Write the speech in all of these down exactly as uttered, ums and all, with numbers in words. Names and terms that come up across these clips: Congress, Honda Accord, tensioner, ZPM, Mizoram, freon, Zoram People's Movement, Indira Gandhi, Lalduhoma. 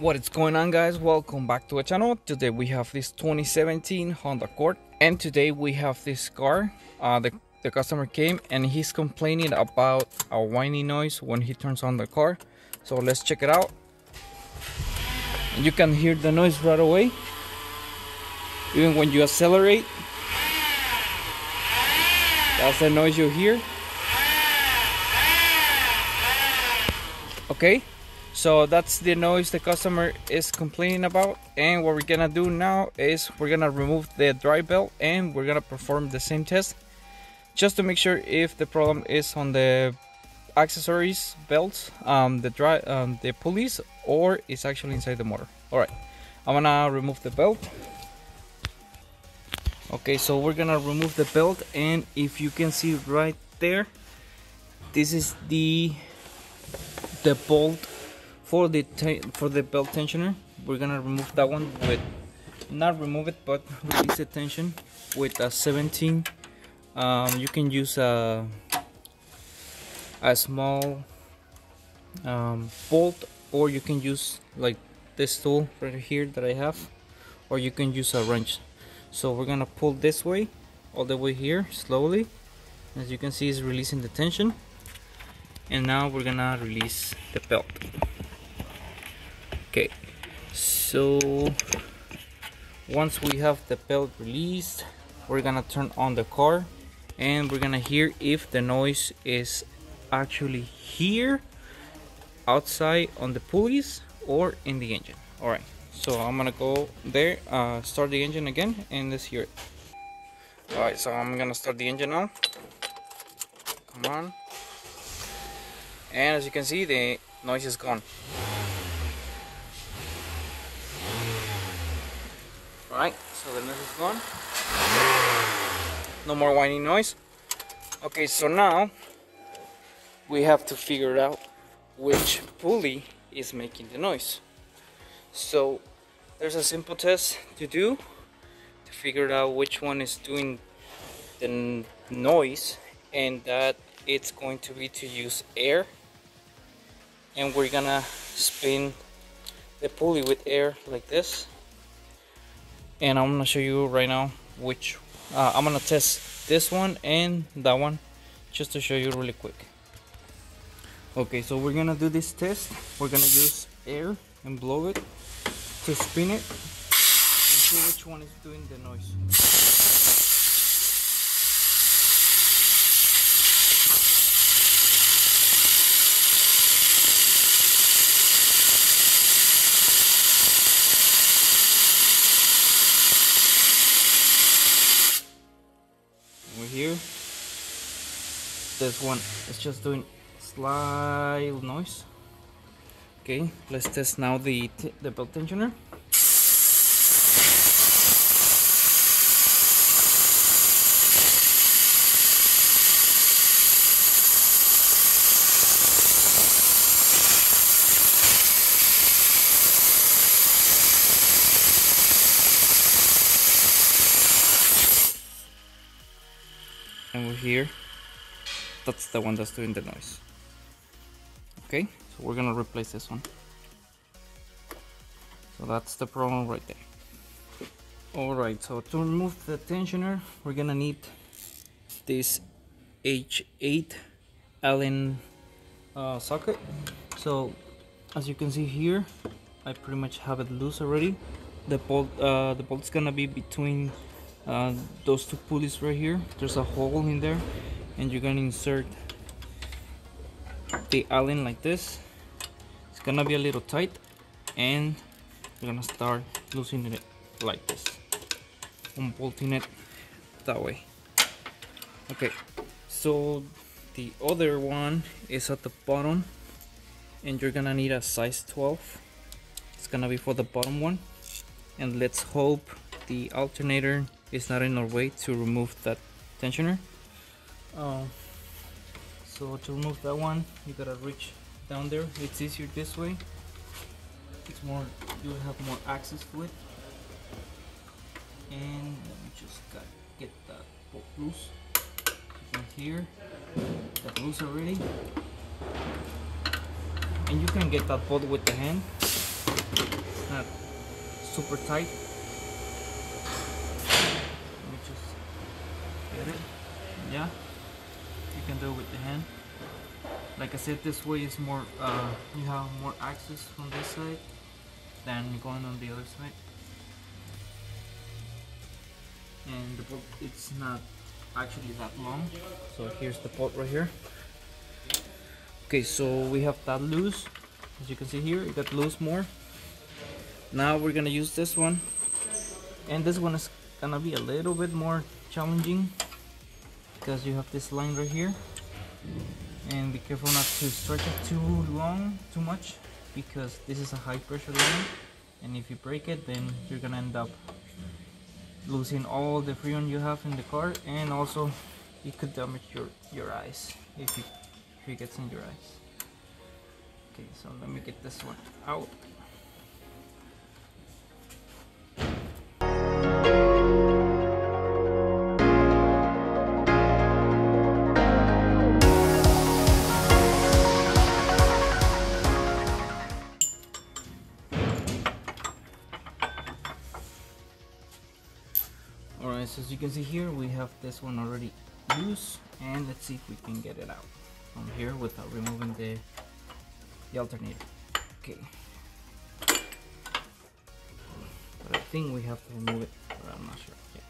What is going on, guys? Welcome back to our channel. Today we have this twenty seventeen Honda Accord, and today we have this car. Uh, the, the customer came and he's complaining about a whiny noise when he turns on the car. So let's check it out. You can hear the noise right away, even when you accelerate. That's the noise you hear. Okay. So that's the noise the customer is complaining about, and what we're gonna do now is we're gonna remove the drive belt and we're gonna perform the same test just to make sure if the problem is on the accessories, belts, um, the drive, um, the pulleys, or it's actually inside the motor. All right, I'm gonna remove the belt. Okay, so we're gonna remove the belt, and if you can see right there, this is the the bolt. For the for the belt tensioner, we're gonna remove that one with not remove it, but release the tension with a seventeen. Um, you can use a a small um, bolt, or you can use like this tool right here that I have, or you can use a wrench. So we're gonna pull this way, all the way here, slowly. As you can see, it's releasing the tension, and now we're gonna release the belt. Okay, so once we have the belt released, we're gonna turn on the car and we're gonna hear if the noise is actually here outside on the pulleys or in the engine. All right, so I'm gonna go there, uh, start the engine again, and let's hear it. All right, so I'm gonna start the engine now. Come on. And as you can see, the noise is gone. Alright, so the noise is gone. No more whining noise. Okay, so now we have to figure out which pulley is making the noise. So there's a simple test to do to figure out which one is doing the noise, and that it's going to be to use air, and we're gonna spin the pulley with air like this. And I'm gonna show you right now which uh, I'm gonna test this one and that one just to show you really quick. Okay, so we're gonna do this test. We're gonna use air and blow it to spin it and see which one is doing the noise. Here, this one is just doing slight noise. Okay, let's test now the the belt tensioner. And we're here, that's the one that's doing the noise. Okay, so we're gonna replace this one. So that's the problem right there. All right, so to remove the tensioner, we're gonna need this H eight Allen uh, socket. So as you can see here, I pretty much have it loose already. The bolt, uh, the bolt's gonna be between Uh, those two pulleys right here. There's a hole in there, and you're gonna insert the Allen like this. It's gonna be a little tight, and you're gonna start loosening it like this, unbolting it that way. Okay, so the other one is at the bottom, and you're gonna need a size twelve. It's gonna be for the bottom one, and let's hope the alternator is not in our way to remove that tensioner. Uh, so to remove that one, you gotta reach down there. It's easier this way. It's more, you'll have more access to it. And let me just gotta get that bolt loose. Right here, that's loose already. And you can get that bolt with the hand. not super tight. Let me just get it. Yeah, you can do it with the hand. Like I said, this way is more, uh, you have more access on this side than going on the other side. And the bolt, it's not actually that long. So here's the bolt right here. Okay, so we have that loose. As you can see here, it got loose more. Now we're gonna use this one. And this one is gonna be a little bit more challenging, because you have this line right here. And be careful not to stretch it too long, too much, because this is a high pressure line. And if you break it, then you're gonna end up losing all the freon you have in the car, and also it could damage your your eyes if it, if it gets in your eyes. Okay, so let me get this one out. Alright, so as you can see here, we have this one already loose, and let's see if we can get it out from here without removing the, the alternator. Okay, but I think we have to remove it, but I'm not sure yet.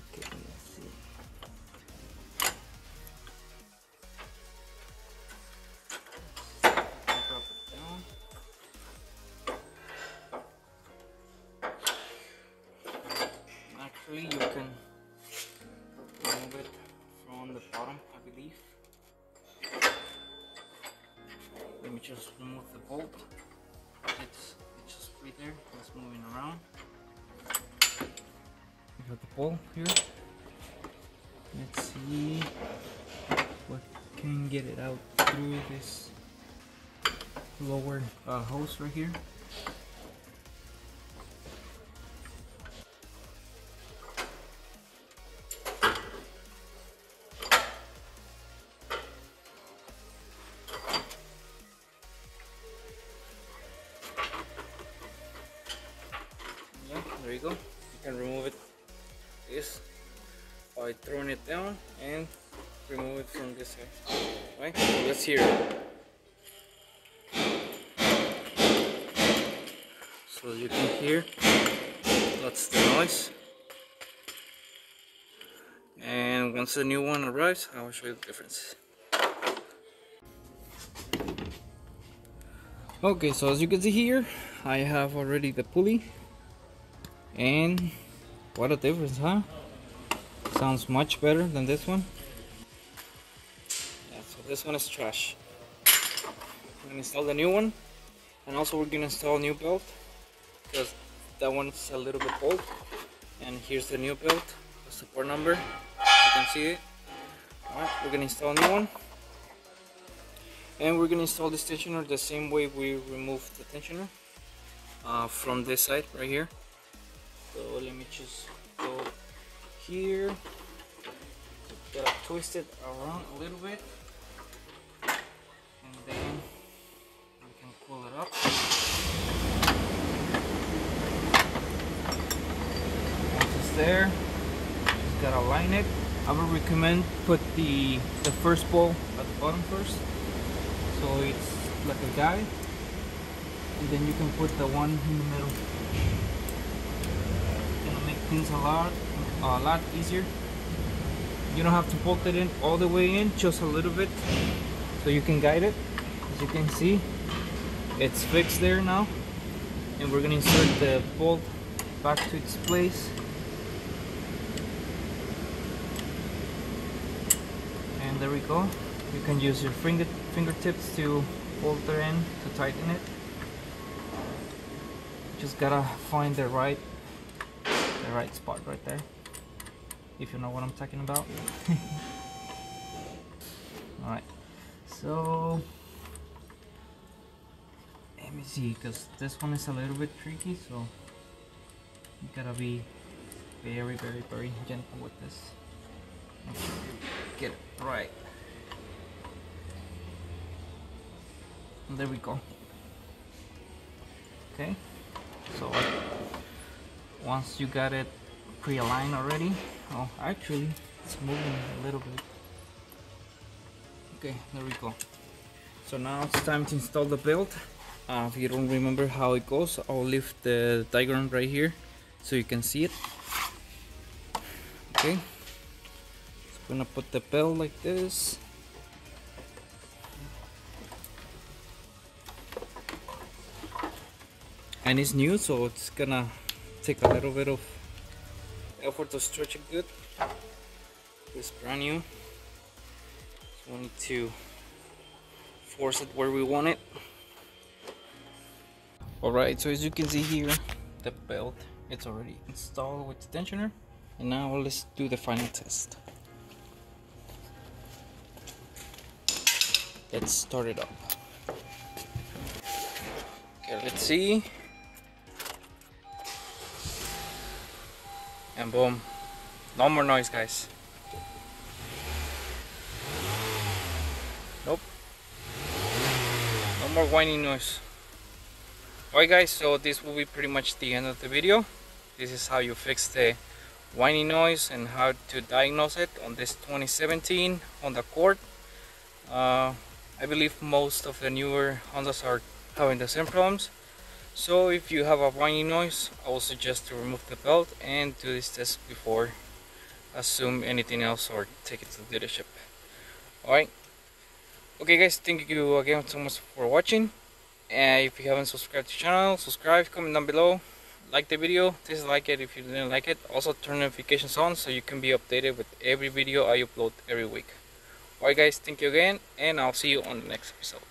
Okay, let's see. You can remove it from the bottom, I believe. Let me just remove the bolt. It's, it's just right there, it's moving around. We have the bolt here. Let's see what can get it out through this lower uh, hose right here. There you go, you can remove it this by throwing it down and remove it from this side. Right, so let's hear it. So you can hear, that's the noise. And once the new one arrives, I will show you the difference. Okay, so as you can see here, I have already the pulley. And what a difference, huh? Sounds much better than this one. Yeah, so this one is trash. We're gonna install the new one, and also we're gonna install a new belt, because that one's a little bit old. And here's the new belt, the support number, you can see it. Alright, we're gonna install a new one, and we're gonna install this tensioner the same way we removed the tensioner uh, from this side right here. So let me just go here, gotta twist it around a little bit, and then we can pull it up. Once it's there, just gotta align it. I would recommend put the, the first bolt at the bottom first, so it's like a guide, and then you can put the one in the middle. Things a lot a lot easier. You don't have to bolt it in all the way in, just a little bit, so you can guide it. As you can see, it's fixed there now, and we're gonna insert the bolt back to its place, and there we go. You can use your finger fingertips to bolt it in, to tighten it. Just gotta find the right The right spot right there, if you know what I'm talking about. Alright, so let me see, because this one is a little bit tricky, so you gotta be very very very gentle with this. Get it right. There we go. Okay, so once you got it pre-aligned already, oh actually it's moving a little bit. Okay, there we go. So now it's time to install the belt. Uh, if you don't remember how it goes, I'll leave the diagram right here so you can see it. Okay, so I'm gonna put the belt like this. And it's new, so it's gonna take a little bit of effort to stretch it good. It's brand new, so we need to force it where we want it. Alright, so as you can see here, the belt, it's already installed with the tensioner. And now let's do the final test. Let's start it up. Okay, let's see. And boom, no more noise, guys. Nope, no more whining noise. Alright guys, so this will be pretty much the end of the video. This is how you fix the whining noise and how to diagnose it on this twenty seventeen Honda Accord. Uh, I believe most of the newer Hondas are having the same problems. So if you have a whining noise, I will suggest to remove the belt and do this test before assume anything else or take it to the dealership. Alright. Okay guys, thank you again so much for watching. And if you haven't subscribed to the channel, subscribe, comment down below, like the video, dislike it if you didn't like it. Also turn notifications on so you can be updated with every video I upload every week. Alright guys, thank you again and I'll see you on the next episode.